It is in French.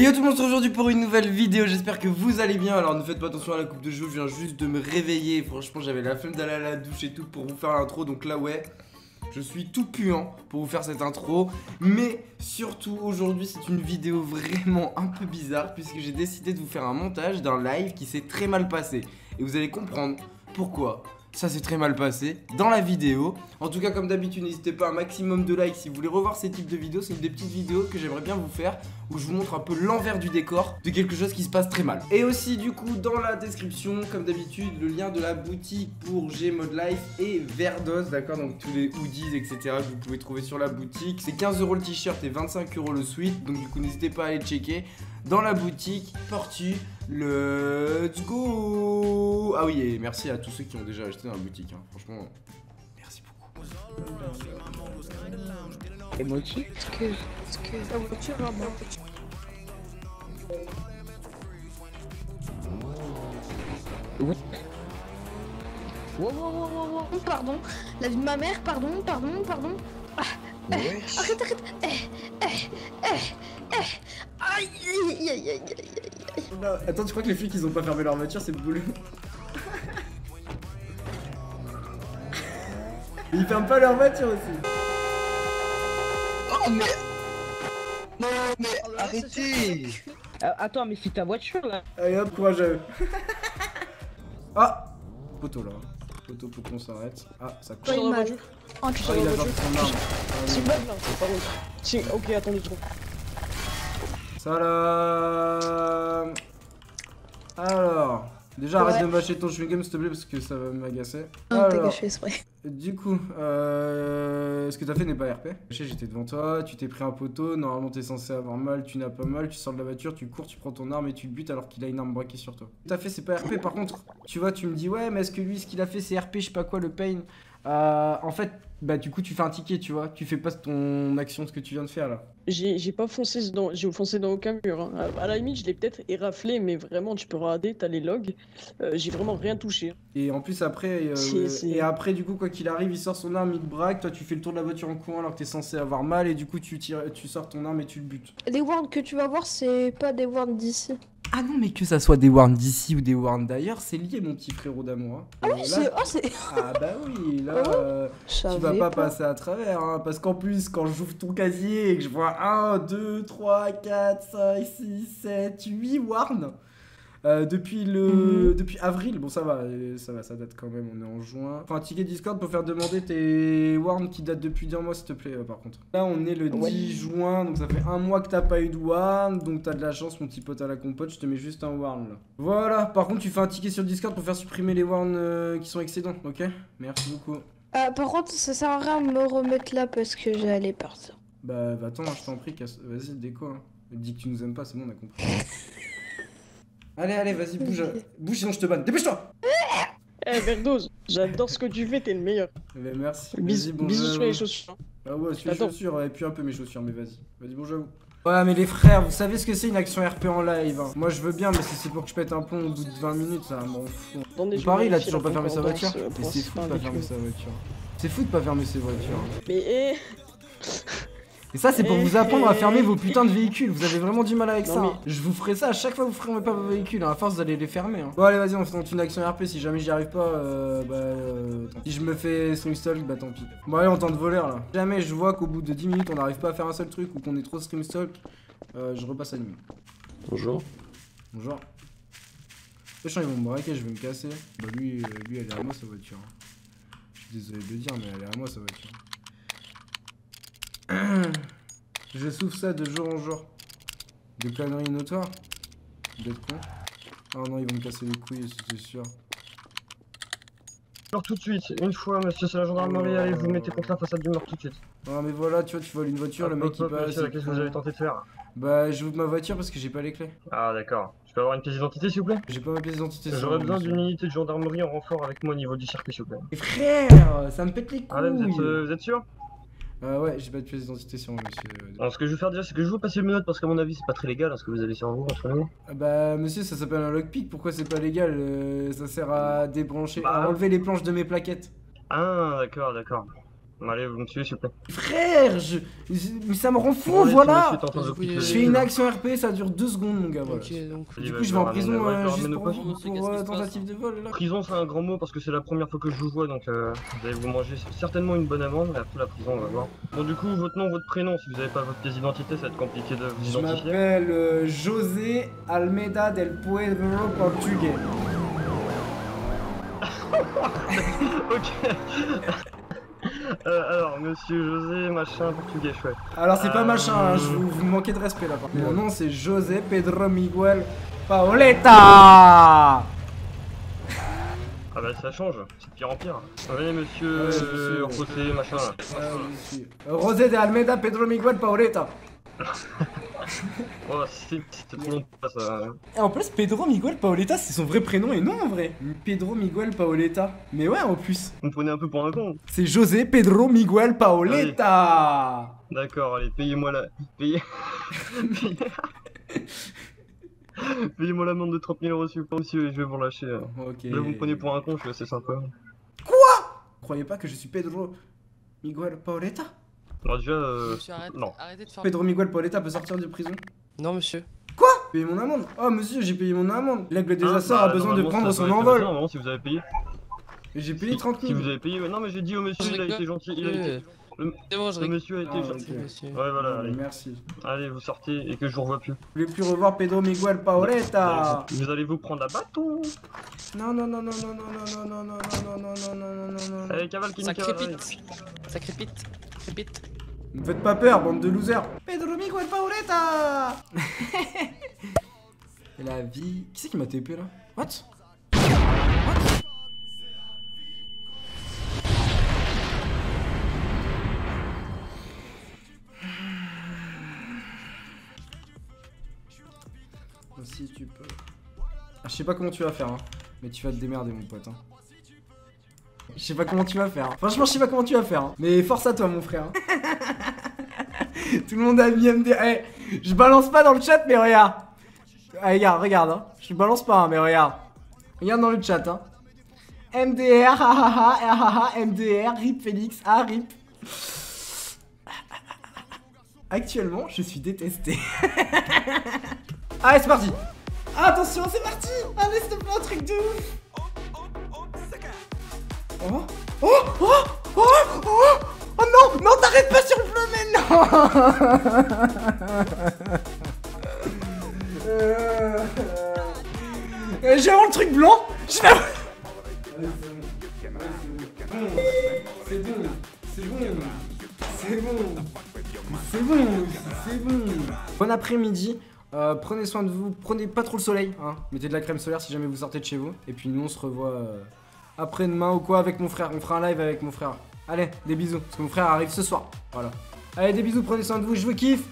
Et yo tout le monde, on se retrouve aujourd'hui pour une nouvelle vidéo, j'espère que vous allez bien. Alors ne faites pas attention à la coupe de cheveux, je viens juste de me réveiller. Franchement j'avais la flemme d'aller à la douche et tout pour vous faire l'intro. Donc là ouais, je suis tout puant pour vous faire cette intro. Mais surtout aujourd'hui c'est une vidéo vraiment un peu bizarre, puisque j'ai décidé de vous faire un montage d'un live qui s'est très mal passé. Et vous allez comprendre pourquoi ça s'est très mal passé dans la vidéo. En tout cas comme d'habitude n'hésitez pas à un maximum de likes si vous voulez revoir ces types de vidéos. C'est une des petites vidéos que j'aimerais bien vous faire, où je vous montre un peu l'envers du décor de quelque chose qui se passe très mal. Et aussi du coup dans la description comme d'habitude le lien de la boutique pour G Mod Life et Verdose, d'accord. Donc tous les hoodies etc que vous pouvez trouver sur la boutique. C'est 15 € le t-shirt et 25 € le sweat. Donc du coup n'hésitez pas à aller checker dans la boutique. Portu, let's go. Ah oui, et merci à tous ceux qui ont déjà acheté dans la boutique, hein. Franchement, merci beaucoup. Et moi aussi. Pardon, la vie de ma mère, pardon. Ah. Arrête. Aïe, aïe, aïe, aïe, aïe. Non, attends, tu crois que les flics ils ont pas fermé leur voiture, c'est boulot. Ils ferment pas leur voiture aussi. Oh mais... Non mais oh, là, arrêtez. Attends, mais c'est ta voiture là. Allez hop, courageux. Ah poteau là. Poteau pour qu'on s'arrête. Ah, ça court. Oh, il a genre son arme. C'est bon là, c'est pas bon. Tiens, ok, attends le trou. Salam. Alors, déjà arrête de mâcher ton chewing-gum s'il te plaît parce que ça va m'agacer. Non, t'as gâché exprès. Du coup, ce que t'as fait n'est pas RP. J'étais devant toi, tu t'es pris un poteau, normalement t'es censé avoir mal, tu n'as pas mal, tu sors de la voiture, tu cours, tu prends ton arme et tu le butes alors qu'il a une arme braquée sur toi. T'as fait c'est pas RP, par contre, tu vois, tu me dis ouais mais est-ce que lui ce qu'il a fait c'est RP, je sais pas quoi, le pain. En fait, bah du coup tu fais un ticket, tu vois, tu fais pas ton action ce que tu viens de faire là. J'ai pas foncé dans, j'ai foncé dans aucun mur, hein. À la limite je l'ai peut-être éraflé, mais vraiment tu peux regarder, t'as les logs, j'ai vraiment rien touché. Et en plus après, et après du coup quoi qu'il arrive il sort son arme, il te braque, toi tu fais le tour de la voiture en courant alors que t'es censé avoir mal et du coup tu tires, tu sors ton arme et tu le butes. Les warns que tu vas voir c'est pas des warns d'ici. Ah non, mais que ça soit des warns d'ici ou des warns d'ailleurs, c'est lié, mon petit frérot d'amour. Ah oui, c'est... Oh, ah bah oui, là, tu vas pas passer à travers, hein, parce qu'en plus, quand j'ouvre ton casier et que je vois 1, 2, 3, 4, 5, 6, 7, 8 warns, depuis avril, bon ça va, ça date quand même, on est en juin. Enfin, ticket Discord pour faire demander tes warns qui datent depuis 2 mois s'il te plaît, par contre. Là on est le 10 juin, donc ça fait 1 mois que t'as pas eu de warn, donc t'as de la chance mon petit pote à la compote, je te mets juste un warn là. Voilà, par contre tu fais un ticket sur Discord pour faire supprimer les warns qui sont excédents, ok? Merci beaucoup. Par contre ça sert à rien de me remettre là parce que j'allais partir. Bah attends, je t'en prie, vas-y déco, hein. Dis que tu nous aimes pas, c'est bon on a compris. Allez, allez, vas-y, bouge, bouge, sinon je te banne. Dépêche-toi. Eh, hey, Verdose, j'adore ce que tu fais, t'es le meilleur. Mais merci. Bisous, bon bisous sur les chaussures. Ah ouais, sur les chaussures, et puis un peu mes chaussures, mais vas-y. Vas-y, bonjour à vous. Ouais, mais les frères, vous savez ce que c'est une action RP en live, hein. Moi, je veux bien, mais si c'est pour que je pète un pont au bout de 20 minutes, ça m'en fout. Paris, il a toujours pas fermé sa voiture. Mais c'est fou de pas fermer sa voiture. C'est fou de pas fermer ses voitures. Mais... Et ça c'est pour vous apprendre à fermer vos putains de véhicules, vous avez vraiment du mal avec ça, hein. Je vous ferai ça à chaque fois que vous fermez pas vos véhicules, hein. À force vous allez les fermer, hein. Bon allez vas-y on fait une action RP, si jamais j'y arrive pas, si je me fais streamstalk, bah tant pis. Bon allez on tente voleur là. Si jamais je vois qu'au bout de 10 minutes on n'arrive pas à faire un seul truc ou qu'on est trop streamstalk, je repasse à l'ennemi. Bonjour. Bonjour. Les gens ils vont me braquer, je vais me casser. Bah lui elle est à moi sa voiture, hein. Je suis désolé de le dire mais elle est à moi sa voiture. Je souffre ça de jour en jour. Des planeries notoires. D'être con. Oh non, ils vont me casser les couilles, c'est sûr. Alors tout de suite, une fois, monsieur, c'est la gendarmerie, allez, vous mettez contre la façade du mur tout de suite. Non mais voilà, tu vois, tu voles une voiture, le mec il passe. Qu'est-ce que vous avez tenté de faire? Bah, j'ouvre ma voiture parce que j'ai pas les clés. Ah d'accord. Je peux avoir une pièce d'identité s'il vous plaît? J'ai pas ma pièce d'identité. J'aurais besoin d'une unité de gendarmerie en renfort avec moi au niveau du circuit s'il vous plaît. Mais frère, ça me pète les couilles. Ah là, vous êtes sûr? Ouais, j'ai pas de pièce d'identité sur moi, monsieur. Alors, ce que je veux faire déjà, c'est que je veux passer le menottes parce qu'à mon avis, c'est pas très légal, hein, ce que vous avez sur vous, entre nous. Bah, monsieur, ça s'appelle un lockpick, pourquoi c'est pas légal? Ça sert à débrancher, à enlever les planches de mes plaquettes. Ah, d'accord, d'accord. Allez, vous me suivez s'il vous plaît. Frère, mais ça me rend fou, oui, voilà. Je fais une action RP, ça dure 2 secondes, mon gars. Voilà. Okay, donc. Du coup, je vais en prison juste pour tentative de vol. Là. Prison, c'est un grand mot parce que c'est la première fois que je vous vois, donc vous allez vous manger certainement une bonne amende. Et après la prison, on va voir. Bon, du coup, votre nom, votre prénom, si vous n'avez pas votre pièce d'identité, ça va être compliqué de vous identifier. Je m'appelle José Almeida del Pueblo Portugais. Ok. Alors, monsieur José, machin, portugais, chouette. Alors, c'est pas machin, hein, vous manquez de respect là. Mon nom, c'est José Pedro Miguel Pauleta. Ah bah, ça change, c'est pire en pire. Venez, monsieur, José, machin. José de Almeida Pedro Miguel Pauleta. Oh, c'était trop long pour ça. Et en plus, Pedro Miguel Pauleta, c'est son vrai prénom et non en vrai. Pedro Miguel Pauleta. Mais ouais, en plus. On me prenait un peu pour un con. C'est José Pedro Miguel Pauleta. D'accord, allez, payez-moi la. Payez-moi l'amende de 30 000 euros, s'il vous plaît, monsieur, je vais vous lâcher. Ok. Là, vous me prenez pour un con, je suis assez sympa. Quoi? Vous croyez pas que je suis Pedro Miguel Pauleta? Alors déjà, monsieur, arrêtez de faire... Pedro Miguel Pauleta peut sortir de prison? Non, monsieur. Quoi? Payer mon amende? Oh, monsieur, j'ai payé mon amende. L'aigle des Açores a besoin de prendre son envol. Non, si vous avez payé. J'ai payé 30 000. Si vous avez payé, non, mais j'ai dit au monsieur, il a été gentil. C'est bon, je rigole. Le monsieur a été gentil. Ouais, voilà, allez. Merci. Allez, vous sortez et que je vous revois plus. Je ne vais plus revoir Pedro Miguel Pauleta. Vous allez vous prendre un bâton. Non. Allez, cavale qui nous cavale. Ça crépite. Ne me faites pas peur, bande de losers. Pedro Miguel Pauleta. La vie... Qui c'est qui m'a TP là? What? Si tu peux... Ah, je sais pas comment tu vas faire, hein. Mais tu vas te démerder, mon pote, hein. Je sais pas comment tu vas faire. Franchement, je sais pas comment tu vas faire. Mais force à toi, mon frère. Tout le monde a mis MD. Hey, je balance pas dans le chat, mais regarde. Hey, regarde. Hein. Je balance pas, hein, mais regarde. Regarde dans le chat. Hein. MDR, MDR, RIP Félix, RIP. Actuellement, je suis détesté. Allez, c'est parti. Attention, c'est parti. Allez, c'est pas un truc de ouf. Oh non, non, t'arrêtes pas sur le bleu maintenant. J'ai vraiment le truc blanc. C'est bon. Bon après-midi. Prenez soin de vous. Prenez pas trop le soleil, hein. Mettez de la crème solaire si jamais vous sortez de chez vous. Et puis nous on se revoit après-demain ou quoi avec mon frère, on fera un live avec mon frère. Allez, des bisous, parce que mon frère arrive ce soir, voilà. Allez, des bisous, prenez soin de vous, je vous kiffe.